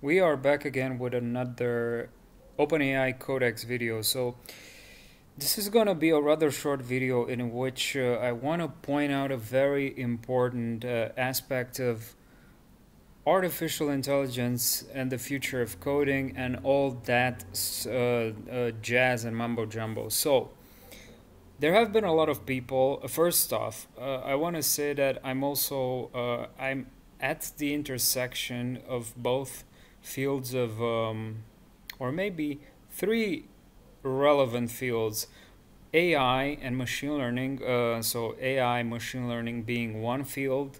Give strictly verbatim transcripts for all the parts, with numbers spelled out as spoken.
We are back again with another OpenAI Codex video. So this is going to be a rather short video in which uh, I want to point out a very important uh, aspect of artificial intelligence and the future of coding and all that uh, uh, jazz and mumbo jumbo. So there have been a lot of people. First off, uh, I want to say that I'm also uh, I'm at the intersection of both fields of um, or maybe three relevant fields, A I and machine learning. Uh, so A I, machine learning being one field,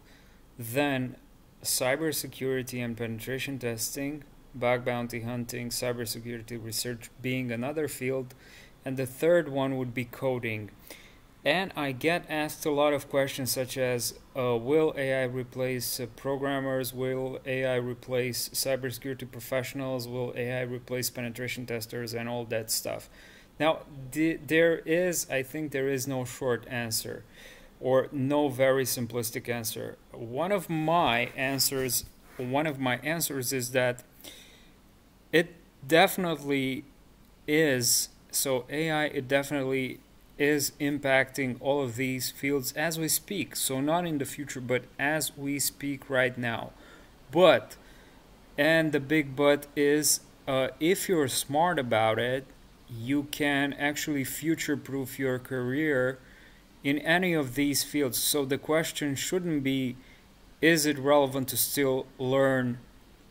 then cybersecurity and penetration testing, bug bounty hunting, cybersecurity research being another field, and the third one would be coding. And I get asked a lot of questions such as, uh, will A I replace uh, programmers? Will A I replace cybersecurity professionals? Will A I replace penetration testers and all that stuff? Now, th there is, I think there is no short answer or no very simplistic answer. One of my answers, one of my answers is that it definitely is, so A I, it definitely is impacting all of these fields as we speak. So not in the future, but as we speak right now. But, and the big but is, uh, if you're smart about it, you can actually future-proof your career in any of these fields. So the question shouldn't be, is it relevant to still learn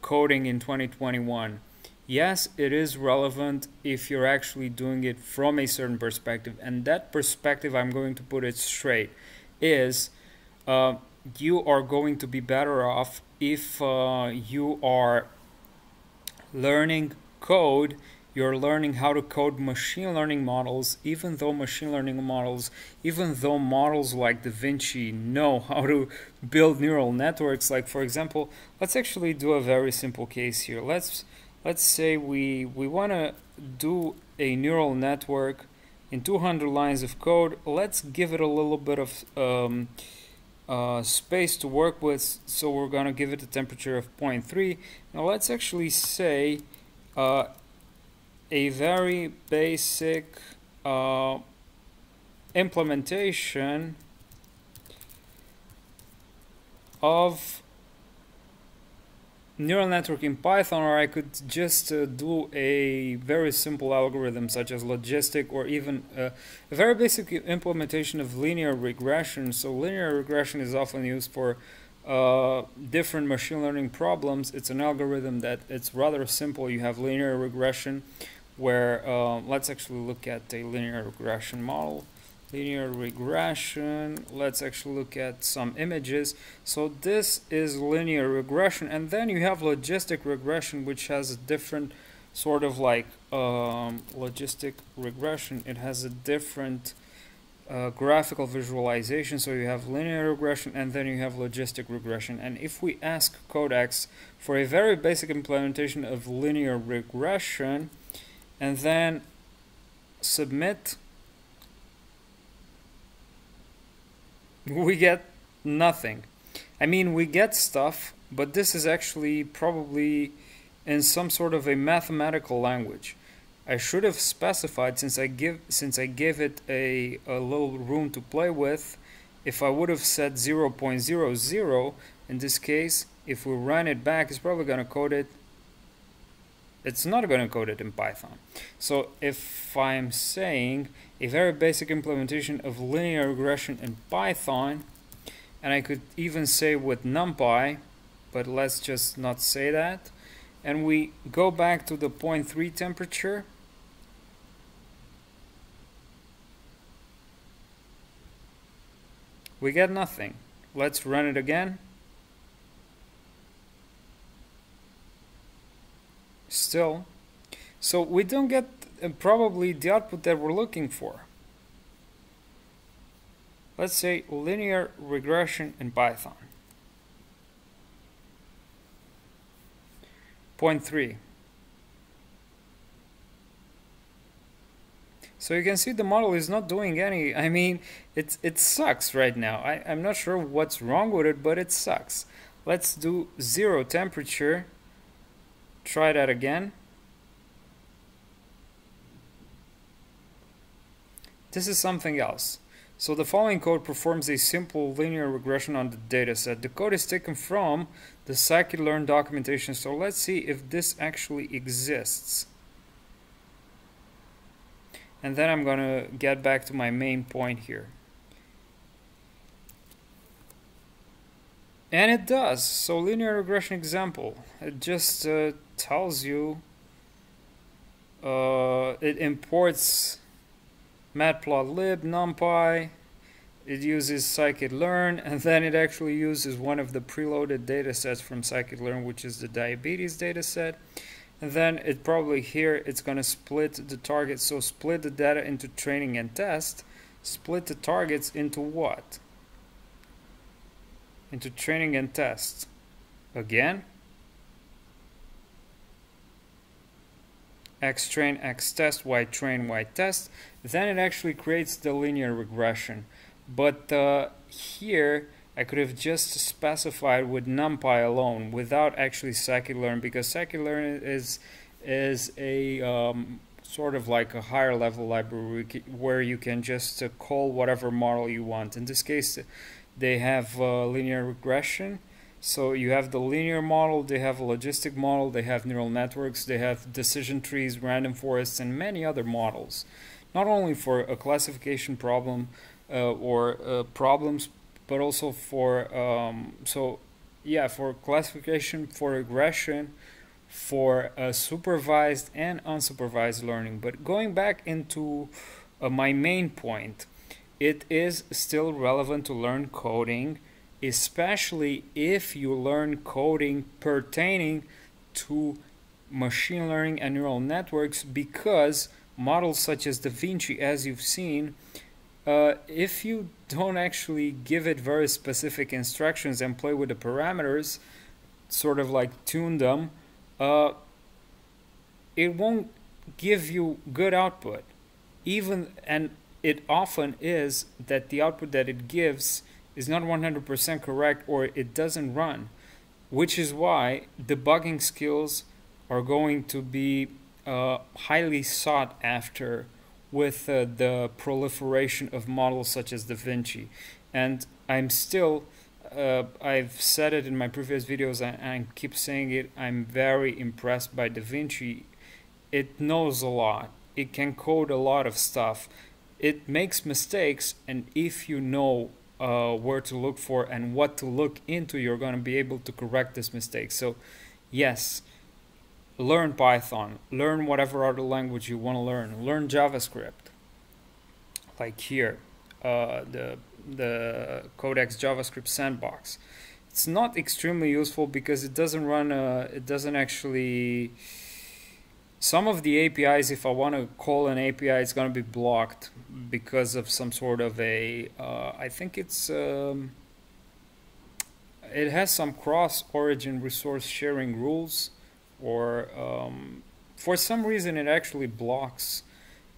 coding in twenty twenty-one? Yes, it is relevant if you're actually doing it from a certain perspective. And that perspective, I'm going to put it straight, is uh, you are going to be better off if uh, you are learning code, you're learning how to code machine learning models, even though machine learning models, even though models like Da Vinci know how to build neural networks. Like, for example, let's actually do a very simple case here. Let's... Let's say we, we want to do a neural network in two hundred lines of code. Let's give it a little bit of um, uh, space to work with. So we're going to give it a temperature of zero point three. Now let's actually say uh, a very basic uh, implementation of neural network in Python, or I could just uh, do a very simple algorithm such as logistic, or even uh, a very basic implementation of linear regression. So linear regression is often used for uh, different machine learning problems. It's an algorithm that it's rather simple. You have linear regression where uh, let's actually look at a linear regression model. Linear regression, let's actually look at some images. So this is linear regression, and then you have logistic regression, which has a different sort of like um, logistic regression. It has a different uh, graphical visualization. So you have linear regression, and then you have logistic regression. And if we ask Codex for a very basic implementation of linear regression, and then submit, we get nothing. I mean, we get stuff, but this is actually probably in some sort of a mathematical language. I should have specified, since I give since I gave it a, a little room to play with. If I would have said zero point zero zero in this case, if we run it back, it's probably going to code it. It's not going to code it in Python. So if I'm saying a very basic implementation of linear regression in Python, and I could even say with NumPy, but let's just not say that, and we go back to the zero point three temperature, we get nothing. Let's run it again. Still, so we don't get uh, probably the output that we're looking for. Let's say linear regression in Python, zero point three. So you can see the model is not doing any, I mean, it's, it sucks right now. I, I'm not sure what's wrong with it, but it sucks. Let's do zero temperature, try that again. This is something else. So the following code performs a simple linear regression on the dataset. The code is taken from the scikit-learn documentation. So let's see if this actually exists. And then I'm going to get back to my main point here. And it does. So linear regression example. It just uh, tells you, uh, it imports Matplotlib, NumPy, it uses scikit-learn, and then it actually uses one of the preloaded datasets from scikit-learn, which is the diabetes dataset. And then it probably here, it's going to split the targets. So split the data into training and test. Split the targets into what? Into training and test. Again. X train, X test, Y train, Y test. Then it actually creates the linear regression. But uh, here I could have just specified with NumPy alone without actually scikit-learn, because scikit-learn is is a um, sort of like a higher level library where you can just uh, call whatever model you want. In this case, they have uh, linear regression. So you have the linear model, they have a logistic model, they have neural networks, they have decision trees, random forests, and many other models. Not only for a classification problem uh, or uh, problems, but also for, um, so yeah, for classification, for regression, for uh, supervised and unsupervised learning. But going back into uh, my main point, it is still relevant to learn coding, especially if you learn coding pertaining to machine learning and neural networks, because models such as Da Vinci, as you've seen, uh, if you don't actually give it very specific instructions and play with the parameters, sort of like tune them, uh, it won't give you good output. Even, and it often is that the output that it gives is not one hundred percent correct, or it doesn't run, which is why debugging skills are going to be uh, highly sought after with uh, the proliferation of models such as Da Vinci. And I'm still, uh, I've said it in my previous videos and I keep saying it, I'm very impressed by Da Vinci. It knows a lot, it can code a lot of stuff, it makes mistakes, and if you know Uh, where to look for and what to look into, you're going to be able to correct this mistake. So yes, learn Python, learn whatever other language you want to learn, learn JavaScript, like here uh, the the Codex JavaScript sandbox. It's not extremely useful because it doesn't run uh, it doesn't actually, some of the A P Is, if I want to call an A P I, it's going to be blocked because of some sort of a, uh, I think it's, um, it has some cross-origin resource sharing rules, or um, for some reason it actually blocks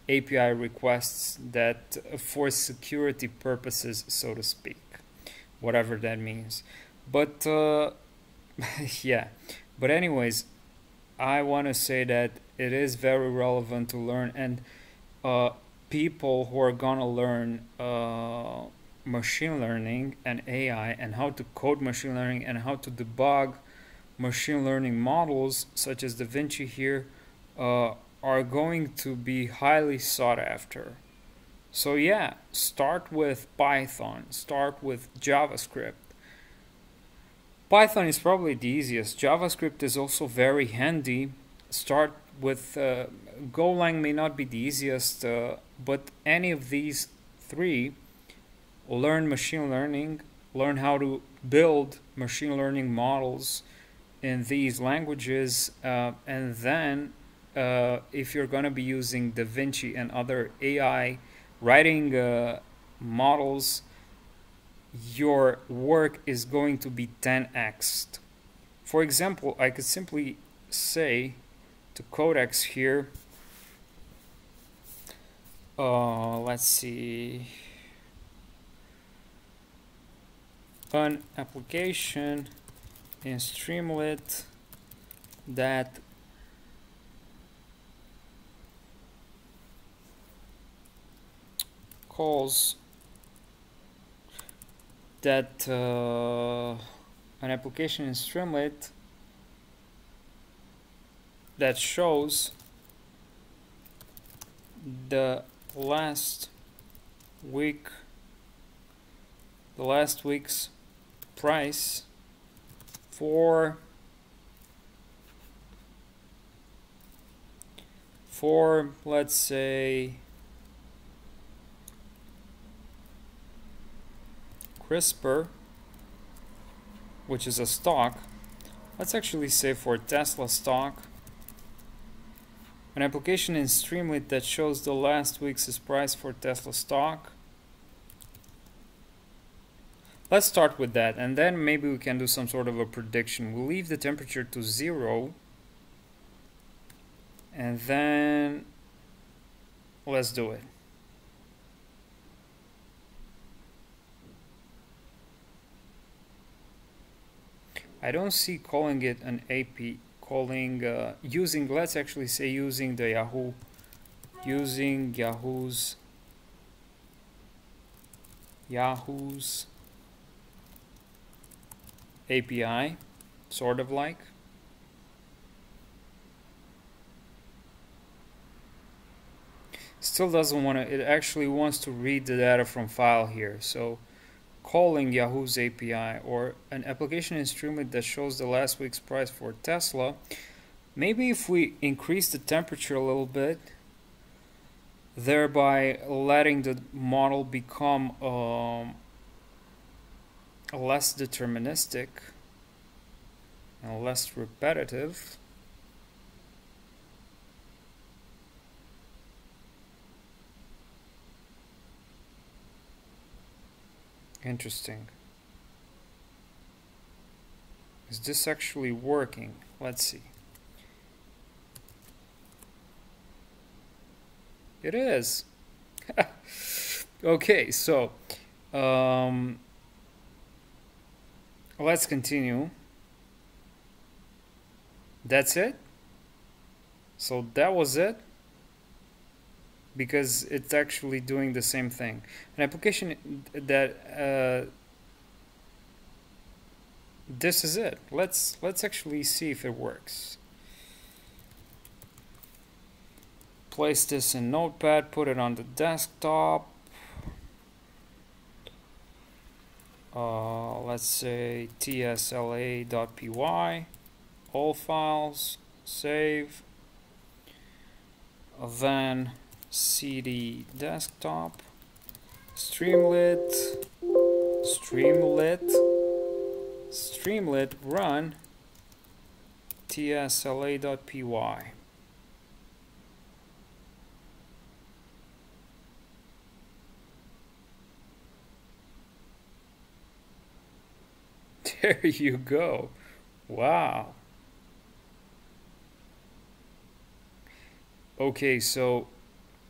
A P I requests that for security purposes, so to speak, whatever that means. But uh, yeah, but anyways, I want to say that it is very relevant to learn, and uh, people who are gonna learn uh, machine learning and A I and how to code machine learning and how to debug machine learning models such as Da Vinci here uh, are going to be highly sought after. So yeah, start with Python, start with JavaScript. Python is probably the easiest. JavaScript is also very handy. Start with uh, Golang may not be the easiest, uh, but any of these three, learn machine learning, learn how to build machine learning models in these languages, uh, and then uh, if you're going to be using Da Vinci and other A I writing uh, models, your work is going to be ten x'd. For example, I could simply say to Codex here, uh, let's see, an application in Streamlit that calls that uh, an application in Streamlit that shows the last week the last week's price for for let's say CRISPR, which is a stock. Let's actually say for Tesla stock, an application in Streamlit that shows the last week's price for Tesla stock. Let's start with that, and then maybe we can do some sort of a prediction. We'll leave the temperature to zero, and then let's do it. I don't see calling it an A P I, calling uh, using, let's actually say using the Yahoo, using Yahoo's, Yahoo's A P I, sort of like. Still doesn't want to, it actually wants to read the data from file here, so calling Yahoo's A P I or an application in Streamlit that shows the last week's price for Tesla. Maybe if we increase the temperature a little bit, thereby letting the model become um, less deterministic and less repetitive. Interesting. Is this actually working? Let's see. It is. Okay, so um, let's continue. That's it. So that was it. Because it's actually doing the same thing. An application that uh, this is it. Let's let's actually see if it works. Place this in Notepad. Put it on the desktop. Uh, let's say tsla.py. All files. Save. Then cd desktop, streamlit, streamlit, streamlit run, tsla.py. There you go. Wow. Okay, so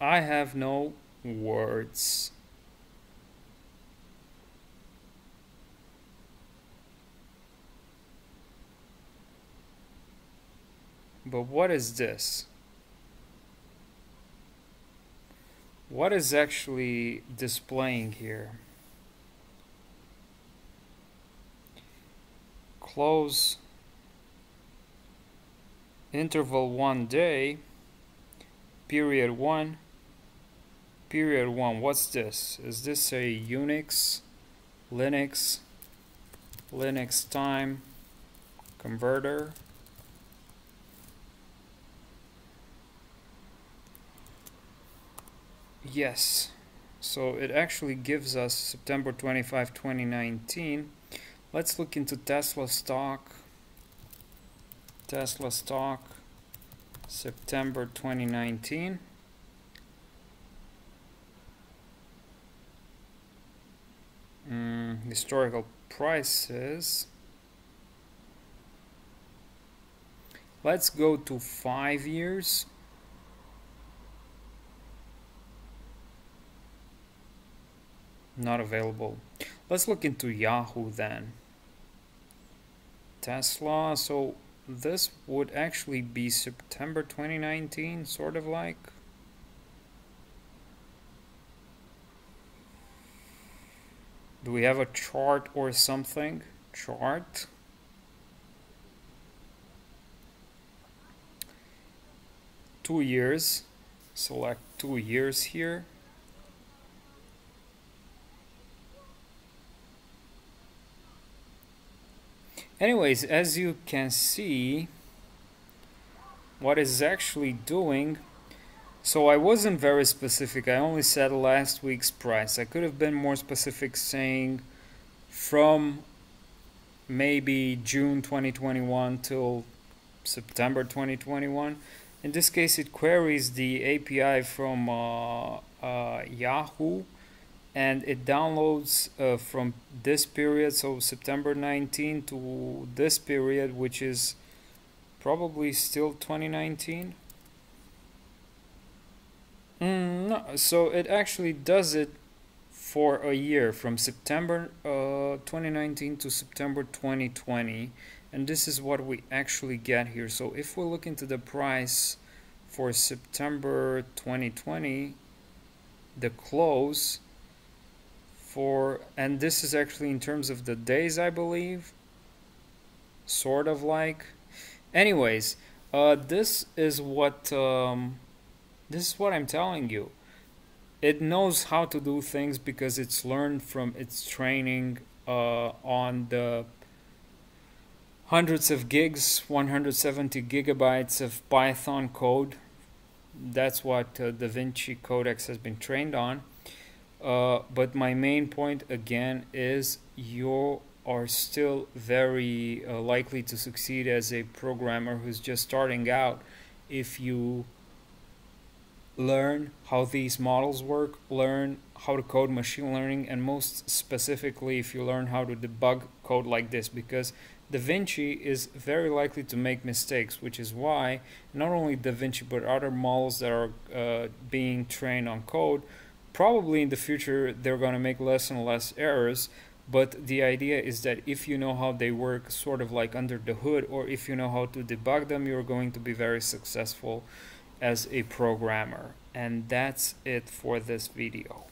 I have no words. But what is this? What is actually displaying here? Close interval one day, period one. Period one, what's this? Is this a Unix, Linux, Linux time converter? Yes, so it actually gives us September twenty-fifth, twenty nineteen. Let's look into Tesla stock, Tesla stock, September twenty nineteen. Mm, historical prices. Let's go to five years. Not available. Let's look into Yahoo then. Tesla. So this would actually be September twenty nineteen, sort of like. Do we have a chart or something? Chart. Two years. Select two years here. Anyways, as you can see, what it's actually doing. So I wasn't very specific. I only said last week's price. I could have been more specific, saying from maybe June twenty twenty-one till September twenty twenty-one. In this case, it queries the A P I from uh, uh, Yahoo, and it downloads uh, from this period, so September nineteenth to this period, which is probably still twenty nineteen. Mm, no, so it actually does it for a year, from September uh, twenty nineteen to September twenty twenty, and this is what we actually get here. So if we look into the price for September twenty twenty, the close for, and this is actually in terms of the days, I believe, sort of like. Anyways, uh, this is what um, this is what I'm telling you. It knows how to do things because it's learned from its training uh, on the hundreds of gigs, one hundred seventy gigabytes of Python code. That's what uh, Da Vinci Codex has been trained on. Uh, but my main point again is you are still very uh, likely to succeed as a programmer who's just starting out if you learn how these models work, learn how to code machine learning, and most specifically if you learn how to debug code like this, because Da Vinci is very likely to make mistakes, which is why not only Da Vinci but other models that are uh, being trained on code, probably in the future they're going to make less and less errors. But the idea is that if you know how they work sort of like under the hood, or if you know how to debug them, you're going to be very successful as a programmer. And that's it for this video.